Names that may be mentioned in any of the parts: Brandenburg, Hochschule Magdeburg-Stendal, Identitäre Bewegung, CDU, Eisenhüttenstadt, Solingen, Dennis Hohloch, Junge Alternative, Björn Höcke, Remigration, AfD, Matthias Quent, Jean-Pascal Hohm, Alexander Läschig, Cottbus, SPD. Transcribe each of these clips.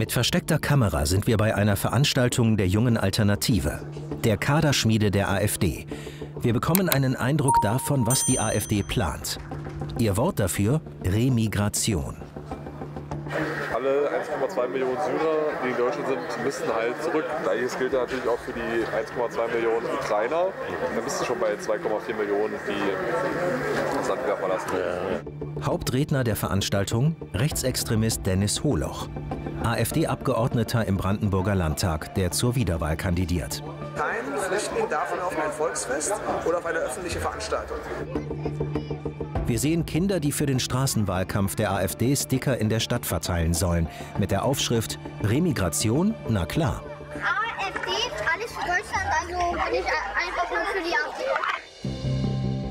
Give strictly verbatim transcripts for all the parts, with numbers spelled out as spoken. Mit versteckter Kamera sind wir bei einer Veranstaltung der Jungen Alternative, der Kaderschmiede der AfD. Wir bekommen einen Eindruck davon, was die AfD plant. Ihr Wort dafür: Remigration. Alle eins Komma zwei Millionen Syrer, die in Deutschland sind, müssen halt zurück. Gleiches gilt natürlich auch für die eins Komma zwei Millionen Ukrainer. Da bist du schon bei zwei Komma vier Millionen, die das Land wieder verlassen. Ja. Hauptredner der Veranstaltung: Rechtsextremist Dennis Hohloch, AfD-Abgeordneter im Brandenburger Landtag, der zur Wiederwahl kandidiert. Kein Flüchtling darf auf ein Volksfest oder auf eine öffentliche Veranstaltung. Wir sehen Kinder, die für den Straßenwahlkampf der AfD Sticker in der Stadt verteilen sollen. Mit der Aufschrift Remigration, na klar. AfD, alles für Deutschland, also bin ich einfach nur für die AfD.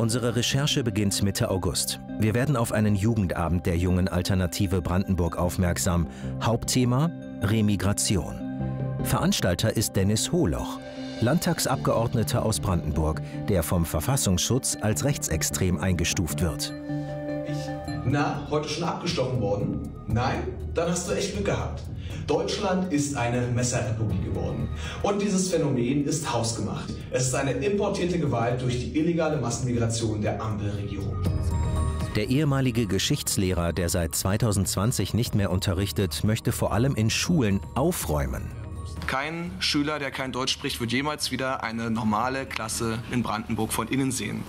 Unsere Recherche beginnt Mitte August. Wir werden auf einen Jugendabend der Jungen Alternative Brandenburg aufmerksam. Hauptthema: Remigration. Veranstalter ist Dennis Hohloch, Landtagsabgeordneter aus Brandenburg, der vom Verfassungsschutz als rechtsextrem eingestuft wird. Na, heute schon abgestochen worden? Nein? Dann hast du echt Glück gehabt. Deutschland ist eine Messerrepublik geworden. Und dieses Phänomen ist hausgemacht. Es ist eine importierte Gewalt durch die illegale Massenmigration der Ampelregierung. Der ehemalige Geschichtslehrer, der seit zweitausendzwanzig nicht mehr unterrichtet, möchte vor allem in Schulen aufräumen. Kein Schüler, der kein Deutsch spricht, wird jemals wieder eine normale Klasse in Brandenburg von innen sehen.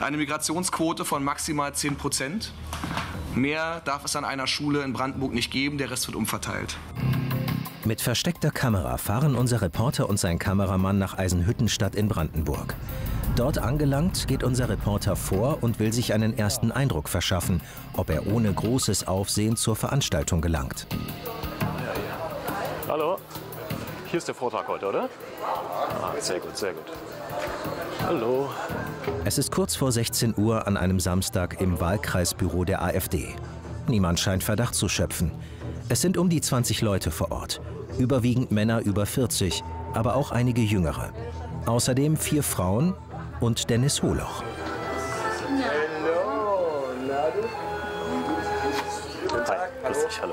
Eine Migrationsquote von maximal zehn Prozent. Mehr darf es an einer Schule in Brandenburg nicht geben, der Rest wird umverteilt. Mit versteckter Kamera fahren unser Reporter und sein Kameramann nach Eisenhüttenstadt in Brandenburg. Dort angelangt, geht unser Reporter vor und will sich einen ersten Eindruck verschaffen, ob er ohne großes Aufsehen zur Veranstaltung gelangt. Hallo. Hier ist der Vortrag heute, oder? Ah, sehr gut, sehr gut. Hallo. Es ist kurz vor sechzehn Uhr an einem Samstag im Wahlkreisbüro der AfD. Niemand scheint Verdacht zu schöpfen. Es sind um die zwanzig Leute vor Ort. Überwiegend Männer über vierzig, aber auch einige Jüngere. Außerdem vier Frauen und Dennis Hohloch. Hallo. Hi, grüß dich, hallo.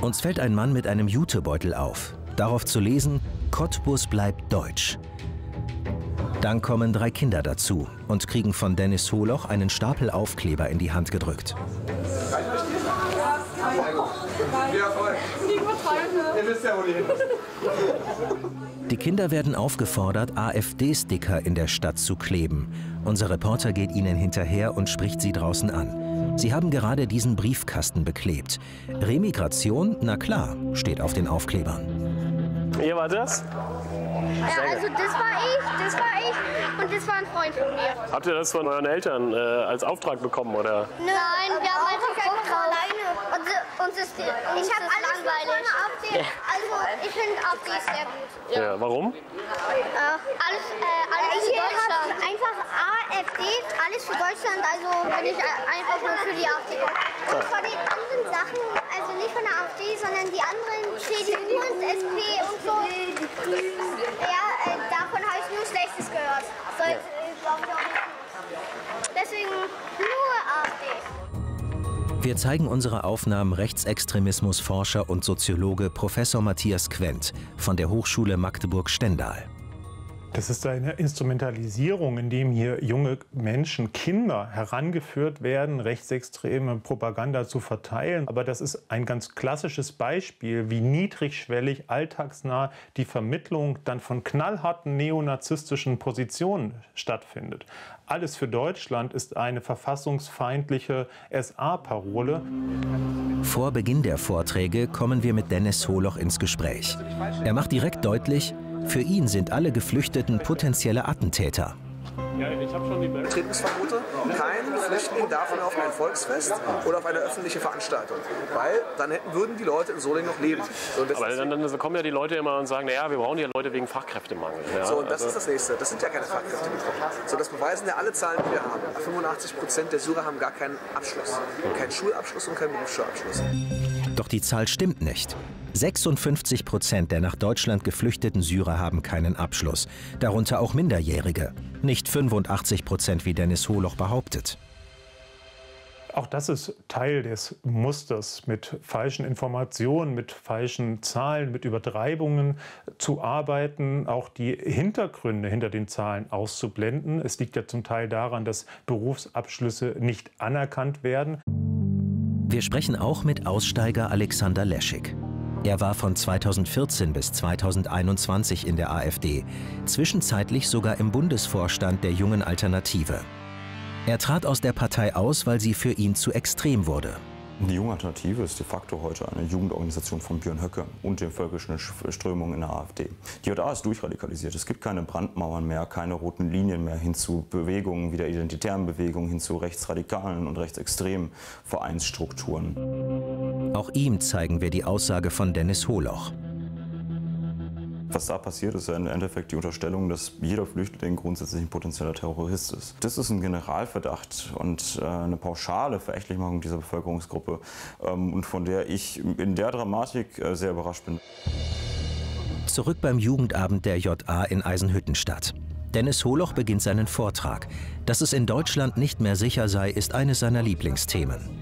Uns fällt ein Mann mit einem Jutebeutel auf. Darauf zu lesen: Cottbus bleibt deutsch. Dann kommen drei Kinder dazu und kriegen von Dennis Hohloch einen Stapel Aufkleber in die Hand gedrückt. Die Kinder werden aufgefordert, AfD-Sticker in der Stadt zu kleben. Unser Reporter geht ihnen hinterher und spricht sie draußen an. Sie haben gerade diesen Briefkasten beklebt. Remigration, na klar, steht auf den Aufklebern. Ihr war das? Ja, also das war ich, das war ich und das war ein Freund von mir. Habt ihr das von euren Eltern äh, als Auftrag bekommen, oder? Nein, wir haben einfach Auftrag. Alleine. Und, und ist, ich habe alles langweilig. Auf den, also ich finde A F D sehr gut. Ja, ja, warum? Äh, alles, äh, alles für Deutschland. Einfach A F D, alles für Deutschland, also bin ich einfach nur für die A F D. Und von den anderen Sachen, also nicht von der A F D, sondern die anderen, C D U und S P und so. Ja, äh, davon habe ich nur Schlechtes gehört. So, ja. Ich glaube, ich auch nicht. Deswegen nur A F D. Wir zeigen unsere Aufnahmen Rechtsextremismusforscher und Soziologe Professor Matthias Quent von der Hochschule Magdeburg-Stendal. Das ist eine Instrumentalisierung, in dem hier junge Menschen, Kinder herangeführt werden, rechtsextreme Propaganda zu verteilen. Aber das ist ein ganz klassisches Beispiel, wie niedrigschwellig, alltagsnah die Vermittlung dann von knallharten neonazistischen Positionen stattfindet. Alles für Deutschland ist eine verfassungsfeindliche S A-Parole. Vor Beginn der Vorträge kommen wir mit Dennis Hohloch ins Gespräch. Er macht direkt deutlich, für ihn sind alle Geflüchteten potenzielle Attentäter. Betretungsverbote. Kein Flüchtling darf auf ein Volksfest oder auf eine öffentliche Veranstaltung, weil dann hätten, würden die Leute in Solingen noch leben. So, aber dann, dann kommen ja die Leute immer und sagen, naja, wir brauchen ja Leute wegen Fachkräftemangel. Ja, so, und das also ist das Nächste. Das sind ja keine Fachkräfte betroffen. So, das beweisen ja alle Zahlen, die wir haben. fünfundachtzig Prozent der Syrer haben gar keinen Abschluss. Hm. Keinen Schulabschluss und keinen Berufsschulabschluss. Doch die Zahl stimmt nicht. sechsundfünfzig Prozent der nach Deutschland geflüchteten Syrer haben keinen Abschluss, darunter auch Minderjährige. Nicht fünfundachtzig Prozent, wie Dennis Hohloch behauptet. Auch das ist Teil des Musters, mit falschen Informationen, mit falschen Zahlen, mit Übertreibungen zu arbeiten, auch die Hintergründe hinter den Zahlen auszublenden. Es liegt ja zum Teil daran, dass Berufsabschlüsse nicht anerkannt werden. Wir sprechen auch mit Aussteiger Alexander Läschig. Er war von zweitausendvierzehn bis zweitausendeinundzwanzig in der AfD, zwischenzeitlich sogar im Bundesvorstand der Jungen Alternative. Er trat aus der Partei aus, weil sie für ihn zu extrem wurde. Die Junge Alternative ist de facto heute eine Jugendorganisation von Björn Höcke und den völkischen Strömungen in der AfD. Die J A ist durchradikalisiert. Es gibt keine Brandmauern mehr, keine roten Linien mehr hin zu Bewegungen wie der Identitären Bewegung, hin zu rechtsradikalen und rechtsextremen Vereinsstrukturen. Auch ihm zeigen wir die Aussage von Dennis Hohloch. Was da passiert, ist ja im Endeffekt die Unterstellung, dass jeder Flüchtling grundsätzlich ein potenzieller Terrorist ist. Das ist ein Generalverdacht und äh, eine pauschale Verächtlichmachung dieser Bevölkerungsgruppe, ähm, und von der ich in der Dramatik äh, sehr überrascht bin. Zurück beim Jugendabend der J A in Eisenhüttenstadt. Dennis Hohloch beginnt seinen Vortrag. Dass es in Deutschland nicht mehr sicher sei, ist eines seiner Lieblingsthemen.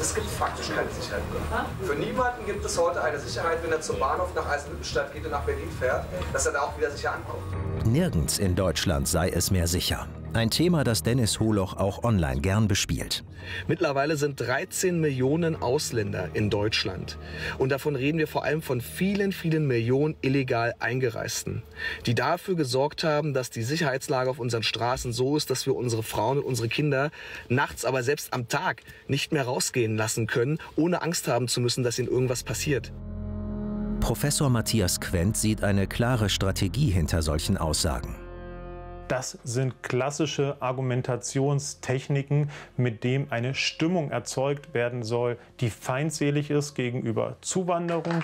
Es gibt faktisch keine Sicherheit mehr. Für niemanden gibt es heute eine Sicherheit, wenn er zum Bahnhof nach Eisenhüttenstadt geht und nach Berlin fährt, dass er da auch wieder sicher ankommt. Nirgends in Deutschland sei es mehr sicher. Ein Thema, das Dennis Hohloch auch online gern bespielt. Mittlerweile sind dreizehn Millionen Ausländer in Deutschland. Und davon reden wir vor allem von vielen, vielen Millionen illegal Eingereisten, die dafür gesorgt haben, dass die Sicherheitslage auf unseren Straßen so ist, dass wir unsere Frauen und unsere Kinder nachts, aber selbst am Tag nicht mehr rausgehen lassen können, ohne Angst haben zu müssen, dass ihnen irgendwas passiert. Professor Matthias Quent sieht eine klare Strategie hinter solchen Aussagen. Das sind klassische Argumentationstechniken, mit denen eine Stimmung erzeugt werden soll, die feindselig ist gegenüber Zuwanderung.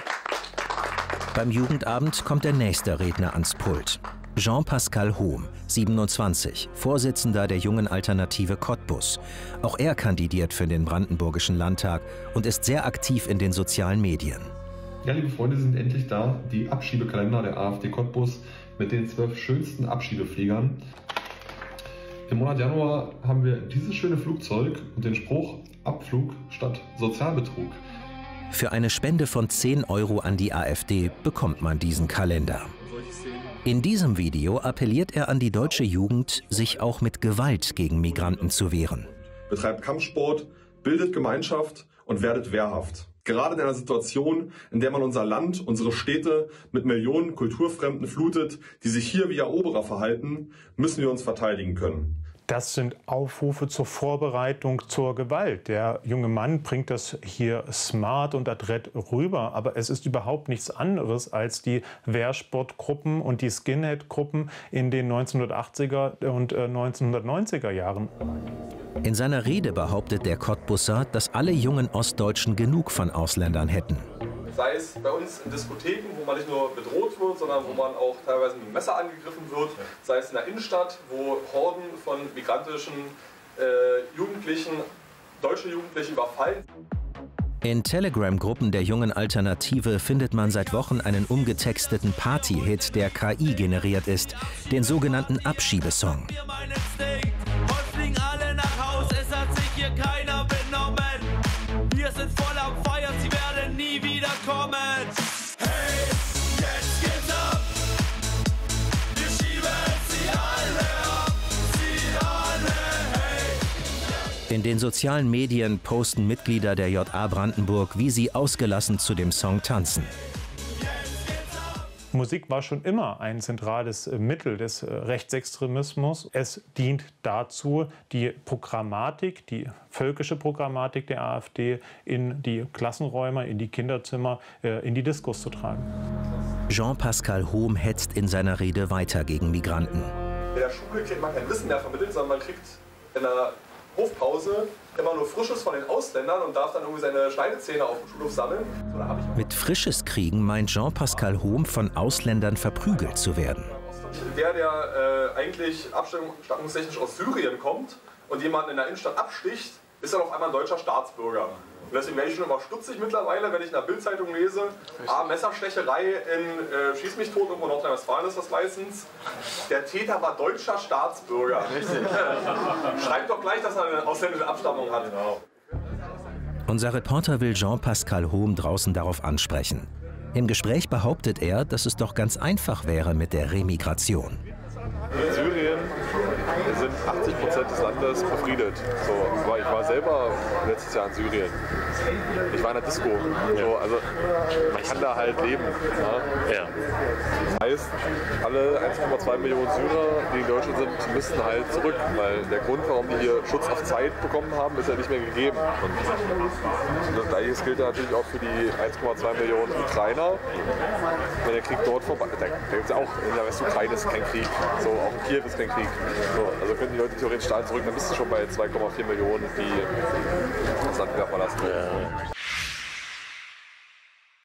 Beim Jugendabend kommt der nächste Redner ans Pult. Jean-Pascal Hohm, siebenundzwanzig, Vorsitzender der Jungen Alternative Cottbus. Auch er kandidiert für den Brandenburgischen Landtag und ist sehr aktiv in den sozialen Medien. Ja, liebe Freunde, sind endlich da die Abschiebekalender der AfD Cottbus mit den zwölf schönsten Abschiebefliegern. Im Monat Januar haben wir dieses schöne Flugzeug und den Spruch Abflug statt Sozialbetrug. Für eine Spende von zehn Euro an die AfD bekommt man diesen Kalender. In diesem Video appelliert er an die deutsche Jugend, sich auch mit Gewalt gegen Migranten zu wehren. Betreibt Kampfsport, bildet Gemeinschaft und werdet wehrhaft. Gerade in einer Situation, in der man unser Land, unsere Städte mit Millionen Kulturfremden flutet, die sich hier wie Eroberer verhalten, müssen wir uns verteidigen können. Das sind Aufrufe zur Vorbereitung zur Gewalt. Der junge Mann bringt das hier smart und adrett rüber, aber es ist überhaupt nichts anderes als die Wehrsportgruppen und die Skinhead-Gruppen in den neunzehnhundertachtziger und neunzehnhundertneunziger Jahren. In seiner Rede behauptet der Cottbusser, dass alle jungen Ostdeutschen genug von Ausländern hätten. Sei es bei uns in Diskotheken, wo man nicht nur bedroht wird, sondern wo man auch teilweise mit dem Messer angegriffen wird. Sei es in der Innenstadt, wo Horden von migrantischen äh, Jugendlichen, deutsche Jugendliche überfallen. In Telegram-Gruppen der Jungen Alternative findet man seit Wochen einen umgetexteten Party-Hit, der K I generiert ist, den sogenannten Abschiebesong. In den sozialen Medien posten Mitglieder der J A Brandenburg, wie sie ausgelassen zu dem Song tanzen. Musik war schon immer ein zentrales Mittel des Rechtsextremismus. Es dient dazu, die Programmatik, die völkische Programmatik der AfD in die Klassenräume, in die Kinderzimmer, in die Diskos zu tragen. Jean-Pascal Hohm hetzt in seiner Rede weiter gegen Migranten. In der Schule kriegt man kein Wissen mehr vermittelt, sondern man kriegt in der Hofpause immer nur Frisches von den Ausländern und darf dann irgendwie seine Schneidezähne auf dem Schulhof sammeln. So, da hab ich Mit Frisches kriegen meint Jean-Pascal Hohm, von Ausländern verprügelt zu werden. Der, der äh, eigentlich abstammungstechnisch aus Syrien kommt und jemanden in der Innenstadt absticht, ist dann auf einmal ein deutscher Staatsbürger. Und deswegen werde ich schon immer stutzig mittlerweile, wenn ich in der Bildzeitung lese, ah, Messerstecherei in äh, Schieß mich tot, irgendwo in Nordrhein-Westfalen ist das meistens. Der Täter war deutscher Staatsbürger. Schreibt doch gleich, dass er eine ausländische Abstammung hat. Genau. Unser Reporter will Jean-Pascal Hohm draußen darauf ansprechen. Im Gespräch behauptet er, dass es doch ganz einfach wäre mit der Remigration. In Syrien sind achtzig Prozent des Landes befriedet. So, ich war selber letztes Jahr in Syrien. Ich war in der Disco. So, also man kann da halt leben. Ne? Ja. Das heißt, alle eins Komma zwei Millionen Syrer, die in Deutschland sind, müssen halt zurück. Weil der Grund, warum die hier Schutz auf Zeit bekommen haben, ist ja nicht mehr gegeben. Und das Gleiche gilt natürlich auch für die eins Komma zwei Millionen Ukrainer. Wenn der Krieg dort vorbei ist, da gibt es ja auch in der Westukraine ist kein Krieg. So, auch in Kiew ist kein Krieg. So, also könnten die Leute theoretisch da zurück, dann bist du schon bei zwei Komma vier Millionen, die das Land wieder verlassen. Ja.